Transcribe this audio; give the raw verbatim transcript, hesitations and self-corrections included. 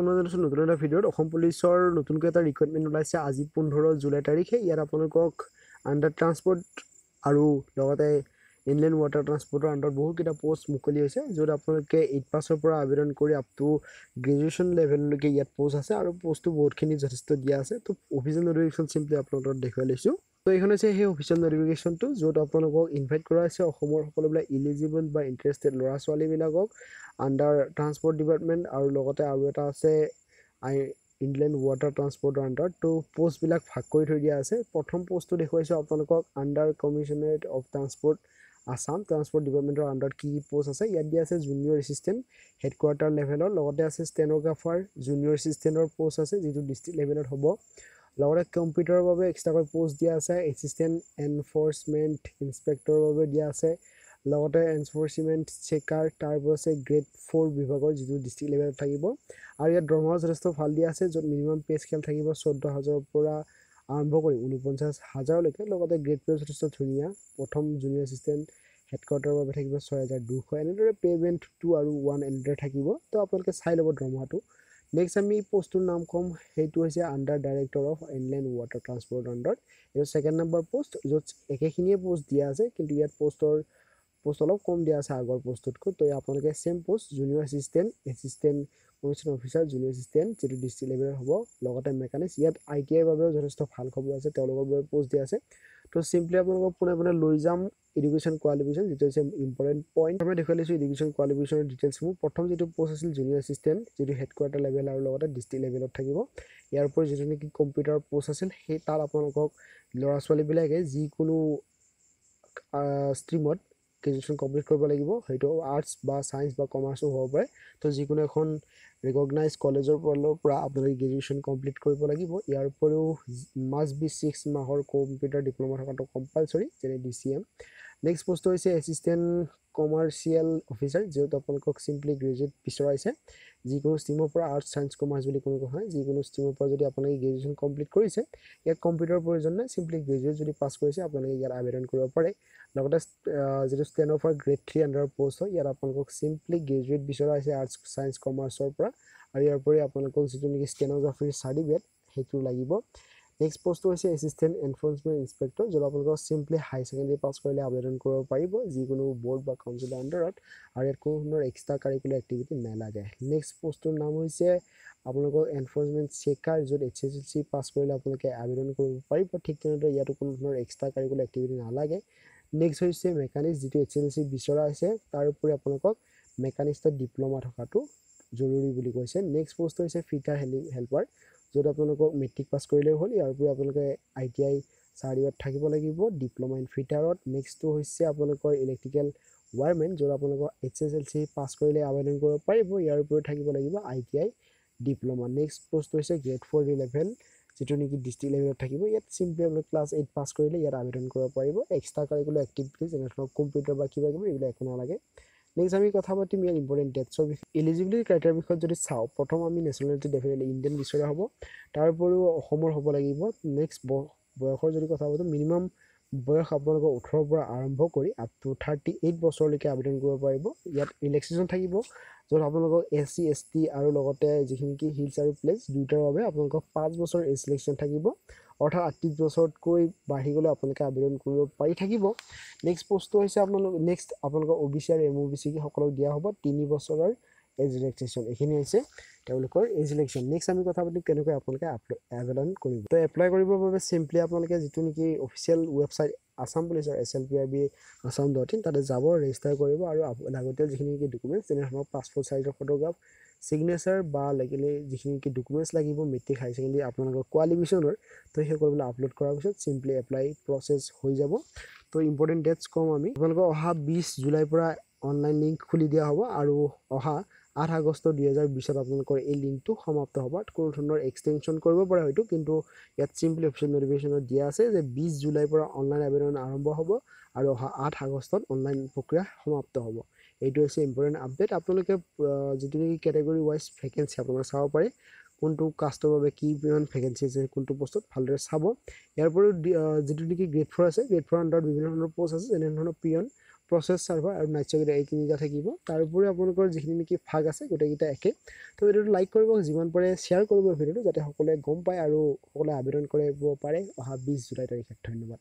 नतुन एटा video Assam Pulitzer नतुनके एटा recruitment ओलाइसे आजि पंद्रह जुलाई तारिखे यार आपोनालोक आंडार ट्रांसपोर्ट आरु लगते इनलैंड वाटर ट्रांसपोर्टर आंडार बहुत केटा पोस्ट मुकली होइसे जोट आपोनालोके एट पासर पर आवेदन करि आप टू ग्रेजुएशन लेवलলৈকে ইয়াত পোস্ট আছে আৰু পোস্টটো বহুতখিনি যথেষ্ট দিয়া আছে। তো অফিচিয়েল নটিফিকেশন সিম্পলি আপোনালোকক দেখাই লৈছো। तो ये से ऑफिशियल नोटिफिकेशन तो जो आपको इनवाइट कर सकोबा इलिजिबल बा इंटरेस्टेड लड़ा छालीबक आंडार ट्रांसपोर्ट डिपार्टमेंट और एट आई इनलैंड वाटर ट्रांसपोर्टर आंडार तो पोस्ट बिल्कुल भाग कर थी दिया है। प्रथम पोस्ट तो देखो आपको Andar commissionerate of transport Assam transport डिपार्टमेंटर आंडार की पोस्ट आस दिया है जूनियर एसिस्टेंट हेडक्वार्टर लेवलर स्टेनोग्राफार जूनियर एसिस्टेंटर पोस्ट आस जी डिस्ट्रिक्ट लेवल हम लगते कम्पिउटार एक्सट्राक पोस्ट दिया एसिस्टेंट एनफोर्समेंट इन्सपेक्टर दिया एनफोर्समेंट चेकार तार ग्रेड फोर विभाग जी डिस्ट्रिक्ट लेवल थोड़ा दरमाओ जथेष भल दिया जो मिनिमाम पे स्केल थोड़ा चौदह हज़ार आरम्भ कर ऊनपचास हज़ार लगते ग्रेड पे जथेष धुनिया प्रथम जूनियर एसिस्टेंट हेडक्वार्टर थी छः हज़ार दुश एने पेमेंट टू और वन एने थको। तो आपलोक चाय लो दरमाह। नेक्स्ट आम पोस्टर नाम कम सही Andar director of inland water transport Andar ये सेकेंड नम्बर पोस्ट जो एकेखिनिये पोस्ट दिया है किन्तु इतना पोस्टर पोस्ट अलग कम दिया है आगर पोस्टतको। तो आपलोके same post junior assistant assistant commission officer junior assistant जी डिस्ट्रिक्ट लेवल हम मेकानिक्स इतना आई टी आईर जथेष भल खबर आसोर पोस्ट दिया है। तो सिम्पली आपलोक पुनः पुनः लै जाम एडुकेशन क्वालिफिकेशन जी तो इम्पर्टेन्ट पॉइंट प्रथम देखा एडुकेशन क्वालिफिकेशन डिटेल्स मोर प्रथम जी पोस्ट आस जूनियर एसिस्टेंट जी हेडक्वार्टर लेवल और डिस्ट्रिक्ट लेवल थको यार जी निकी कम्पिउटार पोस्ट आसि तक आपलोक लड़ा छालीबे जिको स्ट्रीम ग्रेजुएशन कमप्लीट कर लगे हूँ आर्ट्स साइंस कमार्सो हम पे। तो जिको एन रिकगनाइज कलेजर अपने ग्रेजुएशन कमप्लीट कर लगे इपरी मास्ट बी सिक्स माहर कम्पिउटार डिप्लोमा थका कम्पालसरी जैसे D C M. Next post assistant commercial officer जो आपलोक सिम्पली ग्रेजुएट विचरा से जिको स्ट्रीम आर्ट्स साइंस कमार्स क्या जिको स्ट्रीम जो अपने ग्रेजुएशन कमप्लीट कर कम्पिउटार प्रयोजन ना सिम्पली ग्रेजुएट जो पास करेंगे इतना आवेदन करे जो stenographer grade three under post है इतना सिम्पली ग्रेजुएट विचरा से आर्ट्स साइंस कमार्सर और इपरी आपलोक जी निकी स्टेनोग्राफी सर्टिफिकेट सीट लगे। Next post assistant enforcement inspector जो आपलोक सिम्पली हाई सेकेंडरी पास कर आवेदन कर जिको बोर्ड बा काउंसिल आंडार और इतना एक्सट्रा कारिकुलर एक्टिविटी नालागे। नेक्स्ट पोस्टर नाम आपलोक एनफोर्समेंट चेकार जो H S L C pass कर आवेदन कर ठीक इतना एक्सट्रा कारिकुलर एक्टिविटी नालागे। नेक्स्ट मेकानिक्स जी एच एस एल सी विचरा से तारोपरि आपलोक मेकानिक्स डिप्लोमा थकाटो जरूरी। नेक्स्ट पोस्ट फिटार हेल्पार जो आपलोक मेट्रिक पास कर हल इपरी आपलोके आई टी आई सर्टिफिकेट थको लगे डिप्लोमा इन फिटार। नेक्स्ट तो आपलोकर इलेक्ट्रिकल वायरमेन जो आपलोक H S L C pass कर आवेदन कर थको लगे I T I diploma. Next post grade four level जी निकी डिस्ट्रिक्ट लेवल थको इतना सिम्पली अपने क्लास एट पास कर आवेदन कर एक्सट्रा कारिकुलर एक्टिविटी जैसे कम्पिउटार क्या क्या एक नालागे। नेक्स्ट आम कथा पातीम इन इम्पर्टेन्ट डेट्सर विषय एलिजिबिलिटी क्राइटेरिया विषय जो चाँव प्रथम आम नेशनलिटी डेफिनेटली इंडियन विचरा हम तारोपरि हम लगे। नेक्स्ट बयसर जो कथा पातों मिनिमाम बयस आपलोक ओठर पर आरम्भ कर आप टू थार्टी एट बरसरलें आवेदन कर रिलेक्सेशन थको जो आपलोक एस सी एस टी और जिखिनिकी हिल्स और प्लेस दुटार आपलोक पाँच बरस एज रिलेक्सेशन थको अर्थात आठत्रिश बरसतक बढ़ी गए आपलोक आवेदन कर। नेक्स्ट पोस्ट नेक्स्ट आपलोक ओ बी सी और एम ओ बी सी सको दिया हम तीन बरस एज रिलेक्सेशन यहलोर एज रिलेक्शन। नेक्स्ट आम कथा पाती के आपलोक आवेदन कर। तो एप्लाई सिम्पली आपलोक जी निकी official website Assam police S L P R B Assam dot in ताते जाब रेजिस्टार कर और लगती जिखिनिकी डकुमेंट्स जैसे पासपोर्ट साइजर फोटोग्राफ सिग्नेचार लगे जिखिनिकी डकुमेंट्स लगे मेट्रिक हाई सेकेंडरी आपलोक क्वालिफिकेशनर तो सकते आपलोड कर पास सिम्पली एप्लाई प्रसेस हो जा। तो इम्पर्टेन्ट डेट्स कम आम आपलोक अहा बीस जुलाईर पर ऑनलाइन लिंक खुली दिया हम और अहा आठ आगस्ट दुहजार बीस आपलोक ये लिंक तो समाप्त हम कोई एक्सटेनशन कितना इतना सिम्पली ऑफिशियल नोटिफिकेशन दिया है बीस जुलाईर पर ऑनलाइन आवेदन आरम्भ हम और अहा आठ आगस्ट ऑनलाइन प्रक्रिया समाप्त हम। ये इम्पर्टेन्ट आपडेट आपलोके जी निकी कैटेगरी वाइज वैकेंसी आपलोक चाब पे कौन कास्टर की वैकेंसी आज कौन पोस्ट भल्ड चाब। इपरी जी निकी ग्रेड फोर आस ग्रेड फोर आंडार विभिन्न धरण पोस्ट आज जने पियन प्रसेस सर्वर और नाइचगेरा एकनिटा থাকিব তারপরে আপোনালোকৰ যিখিনি নেকি ভাগ আছে গোটেইটা একে তো ভিডিওটো লাইক কৰিব জীৱন পৰে শেয়ার কৰিব ভিডিওটো যাতে সকলোৱে গম পায় আৰু সকলোৱে আবেদন কৰিব পাৰে অহা বিশ জুলাই তাৰিখে ধন্যবাদ।